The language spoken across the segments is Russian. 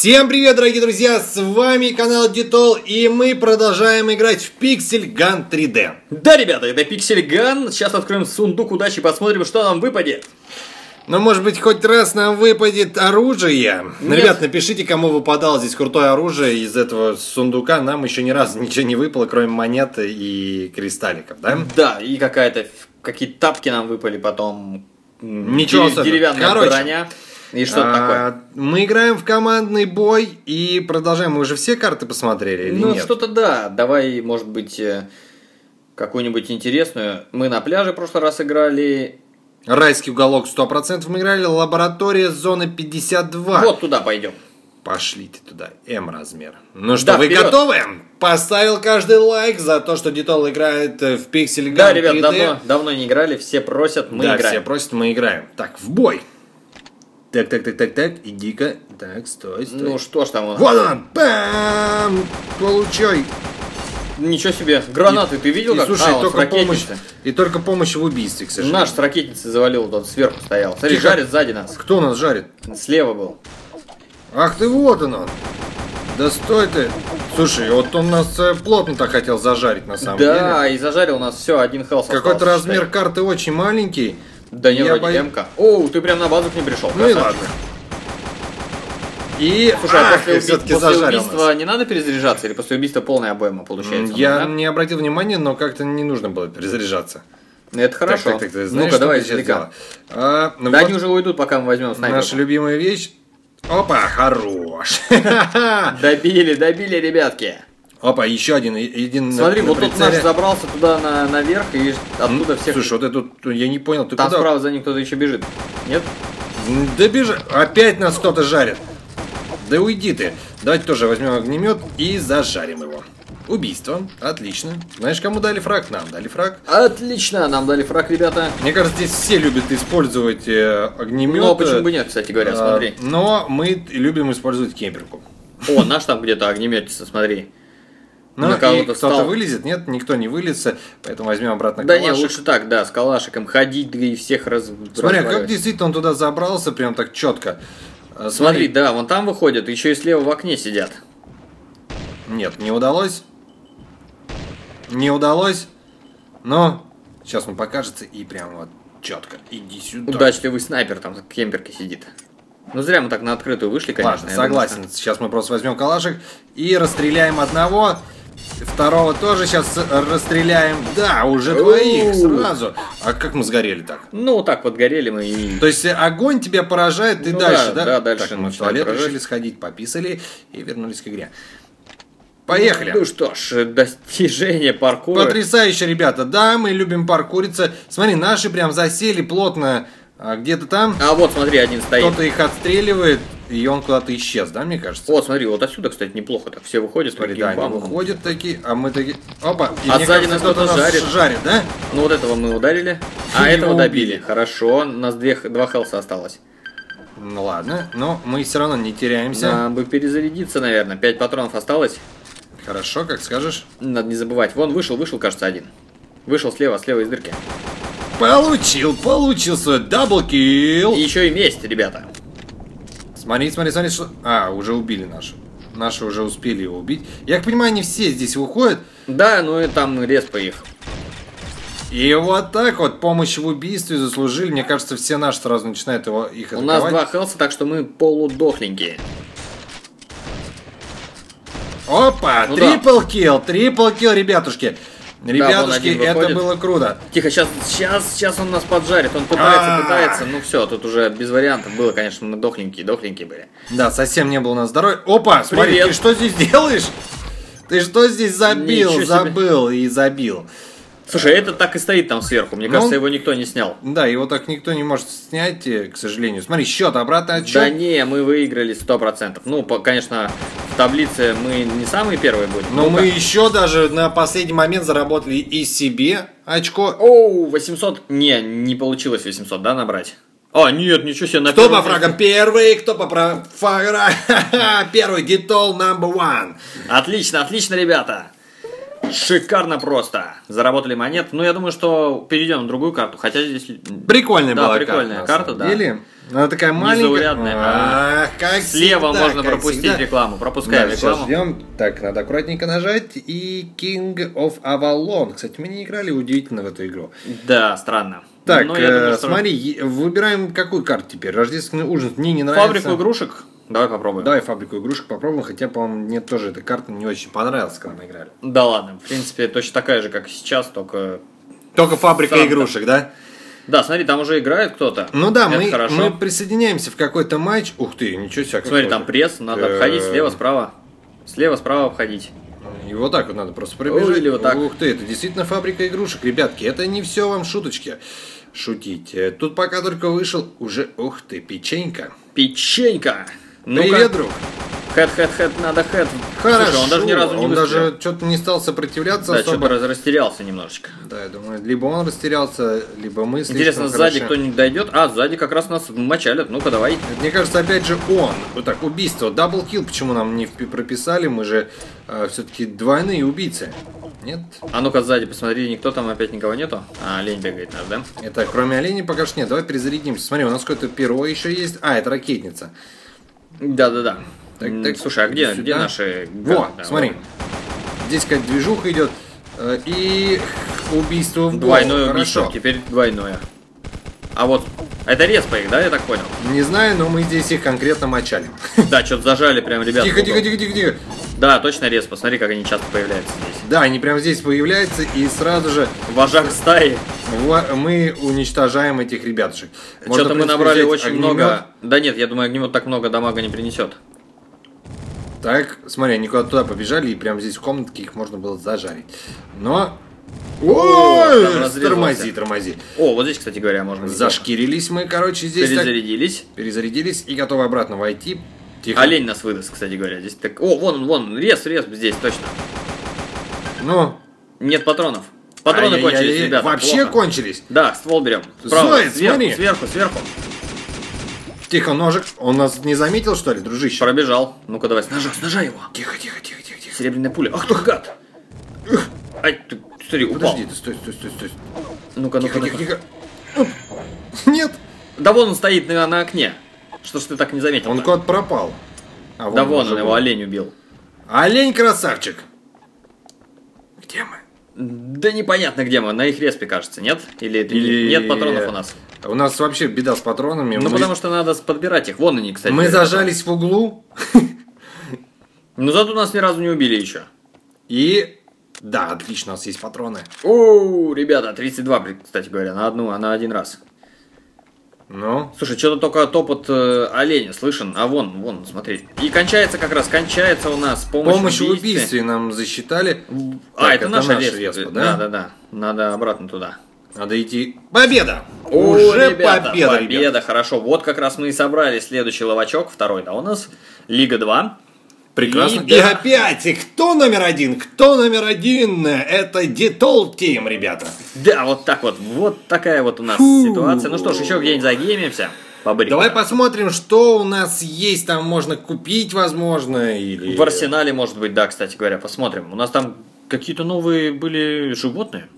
Всем привет, дорогие друзья, с вами канал DiToL, и мы продолжаем играть в Pixel Gun 3D. Да, ребята, это Pixel Gun, сейчас откроем сундук удачи, посмотрим, что нам выпадет. Ну, может быть, хоть раз нам выпадет оружие. Нет. Ребят, напишите, кому выпадало здесь крутое оружие из этого сундука. Нам еще ни разу ничего не выпало, кроме монет и кристалликов, да? Да, и какие-то тапки нам выпали потом. Ничего особенного. Деревянная броня. И что-то такое. Мы играем в командный бой и продолжаем. Мы уже все карты посмотрели или нет? Ну, что-то да. Давай, может быть, какую-нибудь интересную. Мы на пляже в прошлый раз играли. Райский уголок 100% мы играли. Лаборатория зоны 52. Вот туда пойдем. Пошли ты туда. Размер. Ну что, да, вы вперед. Готовы? Поставил каждый лайк за то, что DiToL играет в Pixel Gun 3D. Да, ребят, давно не играли. Все просят, мы играем. Да, все просят, мы играем. Так, в бой. Так, иди-ка. Так, стой. Ну что ж там у нас? Вот он! Бам! Получай! Ничего себе, гранаты, ты видел, как? Слушай, только помощь в убийстве, к сожалению. Наш с ракетницы завалил, тот сверху стоял. Смотри, жарит сзади нас. Кто нас жарит? Слева был. Ах ты, вот он. Да стой ты. Слушай, вот он нас плотно так хотел зажарить, на самом деле. Да, и зажарил нас все, один хелс остался. Какой-то размер карты очень маленький. Да не, вроде М-ка. Оу, ты прям на базу к ним пришел. Ну и ладно. И слушай, после убийства не надо перезаряжаться, или после убийства полная обойма получается? Я не обратил внимания, но как-то не нужно было перезаряжаться. Это хорошо. Ну-ка, давай издалека. Да они уже уйдут, пока мы возьмем снайпер. Наша любимая вещь. Опа, хорош. Добили, ребятки. Опа, еще один. Смотри, вот тут наш забрался туда наверх и оттуда всех. Слушай, вот это я не понял, ты куда? Там справа за ним кто-то еще бежит. Нет? Да бежи. Опять нас кто-то жарит. Да уйди ты. Давайте тоже возьмем огнемет и зажарим его. Убийство. Отлично. Знаешь, кому дали фраг? Нам дали фраг. Отлично, нам дали фраг, ребята. Мне кажется, здесь все любят использовать огнемет. Ну, почему бы нет, кстати говоря, смотри. Но мы любим использовать кемперку. О, наш там где-то огнеметится, смотри. Ну, кто-то вылезет? Нет, никто не вылезет, поэтому возьмем обратно калашик. Да нет, лучше так, да, с калашиком ходить, да и всех разбавить. Смотри, как действительно он туда забрался, прям так четко. Смотри, да, вон там выходят, еще и слева в окне сидят. Нет, не удалось. Не удалось. Но сейчас он покажется и прям вот четко. Иди сюда. Удачливый снайпер там в кемперке сидит. Ну зря мы так на открытую вышли, конечно. Ладно, согласен. Думаю, сейчас мы просто возьмем калашик и расстреляем одного. Второго тоже сейчас расстреляем. Да, уже двоих сразу. А как мы сгорели так? Ну, так вот горели мы и... То есть огонь тебя поражает и дальше, да? Да, дальше. Так, мы в туалет решили сходить, пописали и вернулись к игре. Поехали. Ну что ж, достижение паркура. Потрясающе, ребята. Да, мы любим паркуриться. Смотри, наши прям засели плотно где-то там. А вот, смотри, один стоит. Кто-то их отстреливает. И он куда-то исчез, да, мне кажется? О, смотри, вот отсюда, кстати, неплохо так. Все выходят, смотри, да, они выходят такие, а мы такие... Опа, и а сзади нас кто-то жарит, да? Ну, вот этого мы ударили, а этого добили. Хорошо, у нас два хелса осталось. Ну, ладно, но мы все равно не теряемся. Нам бы перезарядиться, наверное, 5 патронов осталось. Хорошо, как скажешь. Надо не забывать. Вон вышел, кажется, один. Вышел слева из дырки. Получился даблкил. И еще и месть, ребята. Смотри, что... А, уже убили наши. Наши уже успели его убить. Я так понимаю, они все здесь выходят. Да, ну и там респа их. И вот так вот помощь в убийстве заслужили. Мне кажется, все наши сразу начинают их атаковать. У нас два хелса, так что мы полудохленькие. Опа, ну трипл килл, ребятушки. Ребятушки, да, это было круто. Тихо, сейчас он нас поджарит. Он пытается. Ну все, тут уже без вариантов было, конечно, мы дохленькие были. Да, совсем не было у нас здоровья. Опа, смотри, ты что здесь делаешь? Ты что здесь забил? Слушай, этот так и стоит там сверху. Мне кажется, его никто не снял. Да, его так никто не может снять, к сожалению. Смотри, счет, обратный отчет. Да не, мы выиграли 100%. Ну, конечно, в таблице мы не самые первые будем. Но мы еще даже на последний момент заработали и себе очко. Оу, 800. Не, не получилось 800, да, набрать? А, нет, ничего себе. Кто по фрагам первый, кто по фрагам первый. DiToL number one. Отлично, ребята. Шикарно просто. Заработали монет. Ну, я думаю, что перейдем на другую карту. Хотя здесь... Прикольная была карта. Прикольная карта, да. Она такая маленькая. Слева можно пропустить рекламу. Пропускаем рекламу. Ждем. Так, надо аккуратненько нажать. И King of Avalon. Кстати, мы не играли удивительно в эту игру. Да, странно. Так, смотри, выбираем какую карту теперь. Рождественский ужин мне не нравится. Фабрику игрушек. Давай попробуем. Давай фабрику игрушек попробуем, хотя, по-моему, мне тоже эта карта не очень понравилась, когда мы играли. Да ладно, в принципе, точно такая же, как и сейчас, только... Только фабрика игрушек, да? Да, смотри, там уже играет кто-то. Ну да, мы присоединяемся в какой-то матч. Ух ты, ничего себе. Смотри, там пресс, надо обходить слева, справа. Слева, справа обходить. И вот так вот надо просто пробежать. Или вот так. Ух ты, это действительно фабрика игрушек, ребятки. Это не все вам шуточки. Шутить. Тут пока только вышел уже... Ух ты, печенька. Печенька! Ну привет, друг. Хэт, надо хэт. Хорошо. Слушай, он даже ни разу не выстрелил. Он даже что-то не стал сопротивляться, да, особо. Да, что-то растерялся немножечко. Да, я думаю, либо он растерялся, либо мы. Интересно, сзади кто-нибудь дойдет? А, сзади как раз нас мочалят. Ну-ка, давай. Мне кажется, опять же он. Вот так, убийство. Даблкил, почему нам не прописали? Мы же все-таки двойные убийцы. Нет? А ну-ка, сзади посмотри, никто там, опять никого нету? А, олень бегает нас, да? Это кроме оленей пока что нет. Давай перезарядимся. Смотри, у нас какое-то перо еще есть. А, это ракетница. Да-да-да. Так, слушай, а где наши... Во, да, смотри. Вот. Здесь какая-то движуха идет. И убийство в голову. Двойное убийство. Хорошо. Теперь двойное. А вот... Это респа их, да, я так понял? Не знаю, но мы здесь их конкретно мочали. Да, что-то зажали прям, ребята. Тихо. Да, точно респа. Смотри, как они часто появляются здесь. Да, они прям здесь появляются и сразу же... Вожак стаи. Мы уничтожаем этих ребятушек. Что-то мы набрали очень много... Да нет, я думаю, огнемет так много дамага не принесет. Так, смотри, они куда-то туда побежали, и прямо здесь в комнатке их можно было зажарить. Но... Ой, тормози. О, вот здесь, кстати говоря, можно... Зашкирились мы, короче, здесь... Перезарядились. Так, перезарядились и готовы обратно войти. Тихо. Олень нас выдаст, кстати говоря. Здесь так... О, вон, рез здесь, точно. Ну? Нет патронов. Патроны кончились, ребята. Вообще кончились? Да, ствол берем. Зоя, смотри. Сверху. Тихо, ножик. Он нас не заметил, что ли, дружище? Пробежал. Ну-ка, давай, снажай его. Тихо. Серебряная пуля. Ах ты, гад. Ай, ты, смотри, упал. Подожди, стой. Ну-ка, тихо. Нет. Да вон он стоит на окне. Что ж ты так не заметил? Он куда-то пропал. А вон да вон он его, олень убил. Олень красавчик. Где мы? Да непонятно, где мы. На их респе, кажется, нет? Или нет патронов у нас? У нас вообще беда с патронами. Ну, потому что надо подбирать их. Вон они, кстати. Мы зажались в углу. Ну, зато нас ни разу не убили еще. И... Да, отлично, у нас есть патроны. О, ребята, 32, кстати говоря, на один раз. Ну? Слушай, что-то только топот оленя слышен. А вон, смотри. И кончается у нас помощь в убийстве. Нам засчитали. А, это наша респа, да? Да. Надо обратно туда. Надо идти. Победа! Уже ребята, победа, хорошо. Вот как раз мы и собрали следующий ловачок. Второй, да, у нас. Лига 2. Прекрасно. И опять, и кто номер один? Это DiToL Team, ребята. Да, вот так вот. Вот такая вот у нас ситуация. Ну что ж, еще где-нибудь загеймимся. Давай посмотрим, что у нас есть. Там можно купить, возможно. Или... В арсенале, может быть, да, кстати говоря. Посмотрим. У нас там какие-то новые были животные.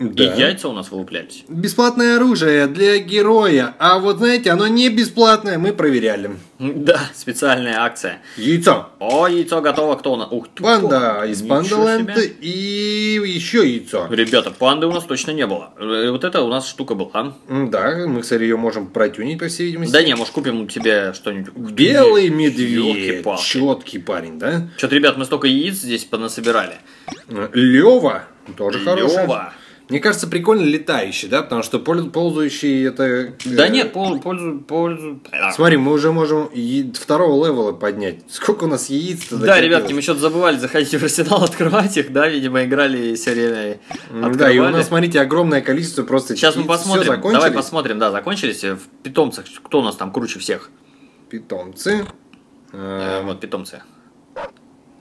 Да. И яйца у нас вылуплялись. Бесплатное оружие для героя. А вот знаете, оно не бесплатное, мы проверяли. Да, специальная акция. Яйцо. О, яйцо готово, кто у нас? Ух ты, панда из Пандаленда и еще яйцо. Ребята, панды у нас точно не было. Вот это у нас штука была. Да, мы, кстати, ее можем протюнить, по всей видимости. Да не, может купим тебе что-нибудь. Белый медведь. Четкий парень, да? Что-то, ребят, мы столько яиц здесь понасобирали. Лева тоже хороший. Мне кажется, прикольно летающий, да? Потому что ползающий это... Да нет, Смотри, мы уже можем второго левела поднять. Сколько у нас яиц-то? Да, ребятки, мы что-то забывали заходить в арсенал, открывать их, да? Видимо, играли все время. Открывали. Да, и у нас, смотрите, огромное количество просто... Сейчас мы посмотрим. Давай посмотрим, да, закончились. В питомцах кто у нас там круче всех? Питомцы. Вот, питомцы.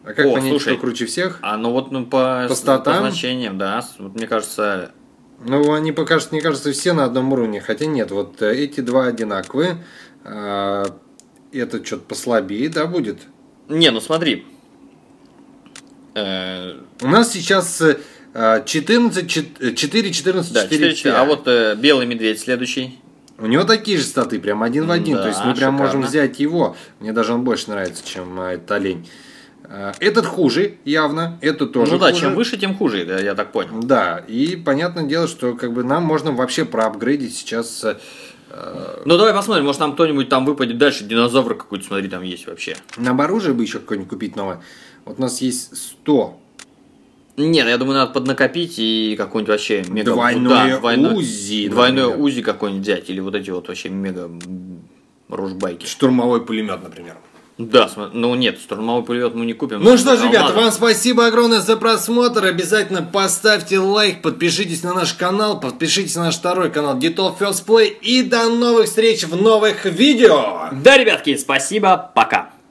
А как понять, что круче всех? А ну вот по значениям, да. Вот, мне кажется... Ну, они пока что, мне кажется, все на одном уровне. Хотя нет, вот эти два одинаковые. Это что-то послабее, да, будет? Не, ну смотри. У нас сейчас 14, 4, 14, 4, 4. А вот белый медведь следующий. У него такие же статы, прям один в один. Да, то есть мы прям можем взять его. Мне даже он больше нравится, чем этот олень. Этот хуже, явно. Это тоже. Ну да, хуже. Чем выше, тем хуже, я так понял. Да, и понятное дело, что как бы нам можно вообще проапгрейдить сейчас. Ну давай посмотрим, может нам кто-нибудь там выпадет дальше, динозавр какой-то, смотри, там есть вообще. Нам оружие бы еще какое-нибудь купить новое. Вот у нас есть 100. Нет, я думаю, надо поднакопить и какой-нибудь вообще мега... Двойное УЗИ. Двойное УЗИ какой-нибудь взять, или вот эти вот вообще мега ружбайки. Штурмовой пулемет, например. Да, ну нет, штурмовой пулемет мы не купим. Ну что ж, ребята, вам спасибо огромное за просмотр. Обязательно поставьте лайк, подпишитесь на наш канал, подпишитесь на наш второй канал DiToL First Play. И до новых встреч в новых видео. Да, ребятки, спасибо, пока.